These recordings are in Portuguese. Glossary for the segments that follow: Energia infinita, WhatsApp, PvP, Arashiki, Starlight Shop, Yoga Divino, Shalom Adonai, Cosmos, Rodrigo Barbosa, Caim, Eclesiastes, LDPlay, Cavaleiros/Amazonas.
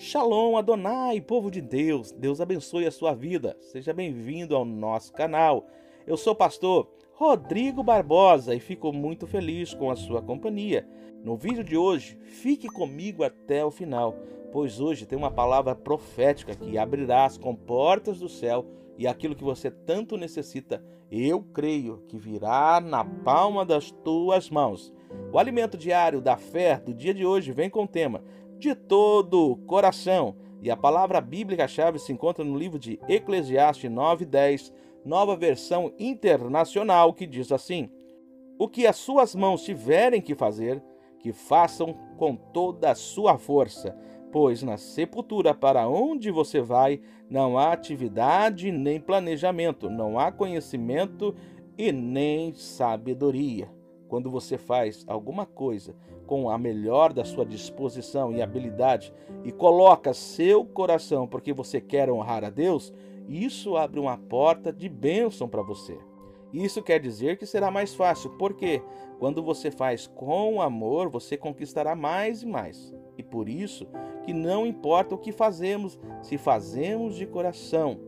Shalom Adonai, povo de Deus, Deus abençoe a sua vida, seja bem-vindo ao nosso canal. Eu sou o pastor Rodrigo Barbosa e fico muito feliz com a sua companhia. No vídeo de hoje, fique comigo até o final, pois hoje tem uma palavra profética que abrirá as comportas do céu e aquilo que você tanto necessita, eu creio que virá na palma das tuas mãos. O alimento diário da fé do dia de hoje vem com o tema de todo o coração. E a palavra bíblica-chave se encontra no livro de Eclesiastes 9:10, nova versão internacional, que diz assim: o que as suas mãos tiverem que fazer, que façam com toda a sua força, pois na sepultura para onde você vai, não há atividade nem planejamento, não há conhecimento e nem sabedoria. Quando você faz alguma coisa com a melhor da sua disposição e habilidade e coloca seu coração porque você quer honrar a Deus, isso abre uma porta de bênção para você. Isso quer dizer que será mais fácil, porque quando você faz com amor, você conquistará mais e mais. E por isso que não importa o que fazemos, se fazemos de coração,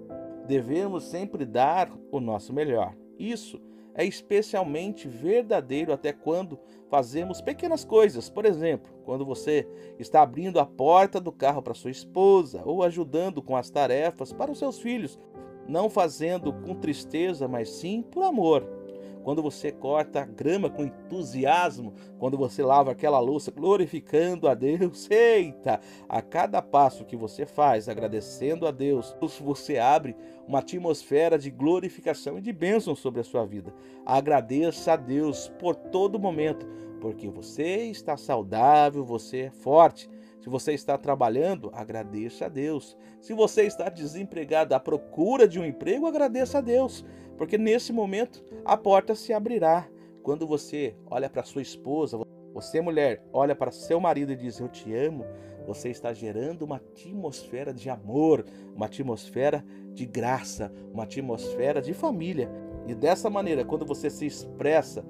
devemos sempre dar o nosso melhor. Isso é especialmente verdadeiro até quando fazemos pequenas coisas. Por exemplo, quando você está abrindo a porta do carro para sua esposa ou ajudando com as tarefas para os seus filhos, não fazendo com tristeza, mas sim por amor. Quando você corta a grama com entusiasmo, quando você lava aquela louça glorificando a Deus, eita! A cada passo que você faz agradecendo a Deus, você abre uma atmosfera de glorificação e de bênção sobre a sua vida. Agradeça a Deus por todo momento, porque você está saudável, você é forte. Se você está trabalhando, agradeça a Deus. Se você está desempregado à procura de um emprego, agradeça a Deus, porque nesse momento a porta se abrirá. Quando você olha para sua esposa, você mulher, olha para seu marido e diz eu te amo, você está gerando uma atmosfera de amor, uma atmosfera de graça, uma atmosfera de família. E dessa maneira, quando você se expressa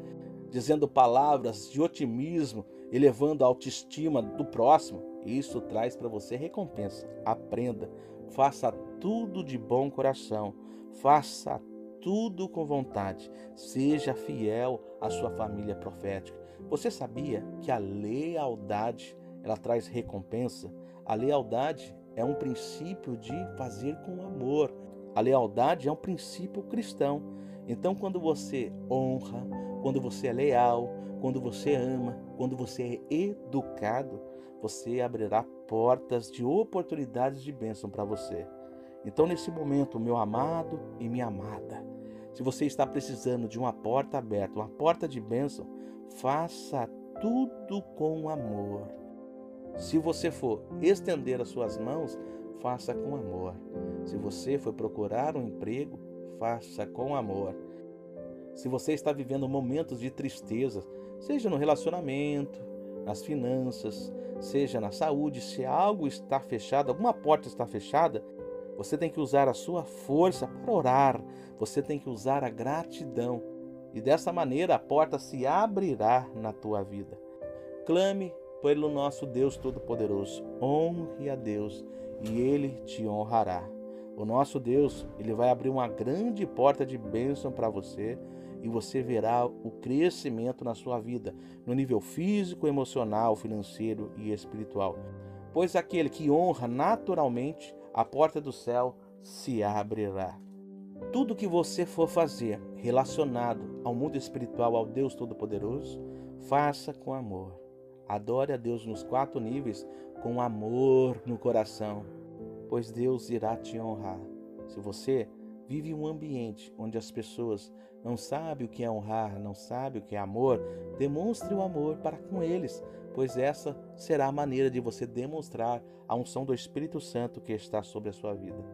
dizendo palavras de otimismo, elevando a autoestima do próximo, isso traz para você recompensa. Aprenda, faça tudo de bom coração, faça tudo com vontade, seja fiel à sua família profética. Você sabia que a lealdade, ela traz recompensa? A lealdade é um princípio de fazer com amor. A lealdade é um princípio cristão. Então, quando você honra, quando você é leal, quando você ama, quando você é educado, você abrirá portas de oportunidades de bênção para você. Então, nesse momento, meu amado e minha amada, se você está precisando de uma porta aberta, uma porta de bênção, faça tudo com amor. Se você for estender as suas mãos, faça com amor. Se você for procurar um emprego, faça com amor. Se você está vivendo momentos de tristeza, seja no relacionamento, nas finanças, seja na saúde, se algo está fechado, alguma porta está fechada, você tem que usar a sua força para orar, você tem que usar a gratidão. E dessa maneira a porta se abrirá na tua vida. Clame pelo nosso Deus Todo-Poderoso, honre a Deus e Ele te honrará. O nosso Deus, Ele vai abrir uma grande porta de bênção para você, e você verá o crescimento na sua vida, no nível físico, emocional, financeiro e espiritual. Pois aquele que honra naturalmente, a porta do céu se abrirá. Tudo que você for fazer relacionado ao mundo espiritual, ao Deus Todo-Poderoso, faça com amor. Adore a Deus nos 4 níveis com amor no coração, pois Deus irá te honrar. Se você vive um ambiente onde as pessoas não sabem o que é honrar, não sabem o que é amor, demonstre o amor para com eles, pois essa será a maneira de você demonstrar a unção do Espírito Santo que está sobre a sua vida.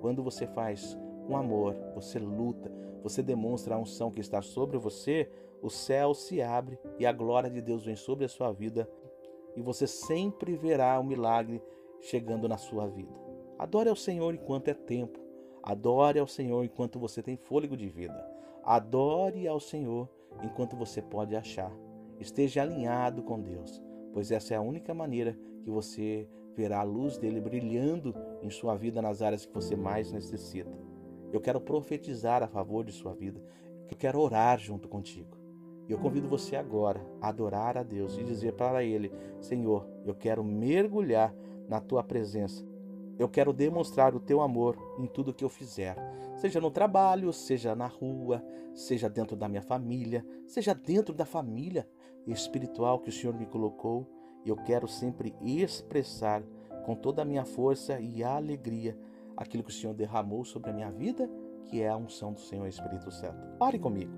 Quando você faz com amor, você luta, você demonstra a unção que está sobre você, o céu se abre e a glória de Deus vem sobre a sua vida e você sempre verá o milagre chegando na sua vida. Adore ao Senhor enquanto é tempo. Adore ao Senhor enquanto você tem fôlego de vida. Adore ao Senhor enquanto você pode achar. Esteja alinhado com Deus, pois essa é a única maneira que você verá a luz dele brilhando em sua vida nas áreas que você mais necessita. Eu quero profetizar a favor de sua vida. Eu quero orar junto contigo. E eu convido você agora a adorar a Deus e dizer para Ele: Senhor, eu quero mergulhar na Tua presença. Eu quero demonstrar o Teu amor em tudo que eu fizer. Seja no trabalho, seja na rua, seja dentro da minha família, seja dentro da família espiritual que o Senhor me colocou. Eu quero sempre expressar com toda a minha força e alegria aquilo que o Senhor derramou sobre a minha vida, que é a unção do Senhor Espírito Santo. Ore comigo.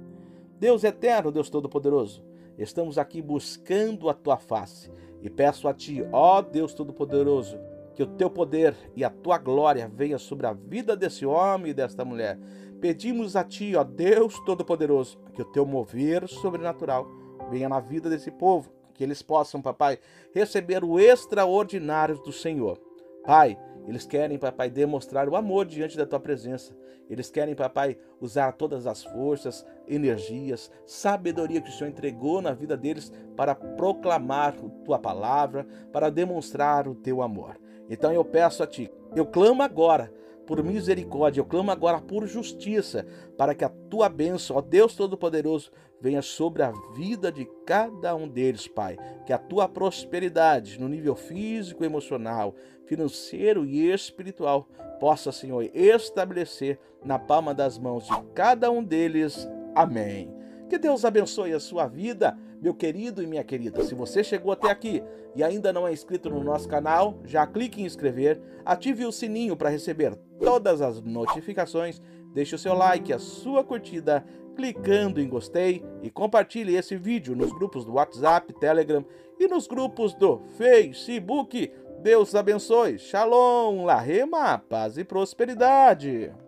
Deus eterno, Deus Todo-Poderoso, estamos aqui buscando a Tua face e peço a Ti, ó Deus Todo-Poderoso, que o Teu poder e a Tua glória venha sobre a vida desse homem e desta mulher. Pedimos a Ti, ó Deus Todo-Poderoso, que o Teu mover sobrenatural venha na vida desse povo, que eles possam, papai, receber o extraordinário do Senhor. Pai, eles querem, papai, demonstrar o amor diante da Tua presença. Eles querem, papai, usar todas as forças, energias, sabedoria que o Senhor entregou na vida deles para proclamar a Tua palavra, para demonstrar o Teu amor. Então eu peço a Ti, eu clamo agora por misericórdia, eu clamo agora por justiça, para que a Tua bênção, ó Deus Todo-Poderoso, venha sobre a vida de cada um deles, Pai. Que a Tua prosperidade no nível físico, emocional, financeiro e espiritual possa, Senhor, estabelecer na palma das mãos de cada um deles. Amém. Que Deus abençoe a sua vida, meu querido e minha querida. Se você chegou até aqui e ainda não é inscrito no nosso canal, já clique em inscrever, ative o sininho para receber todas as notificações, deixe o seu like, a sua curtida, clicando em gostei e compartilhe esse vídeo nos grupos do WhatsApp, Telegram e nos grupos do Facebook. Deus abençoe, Shalom, Lahema, paz e prosperidade.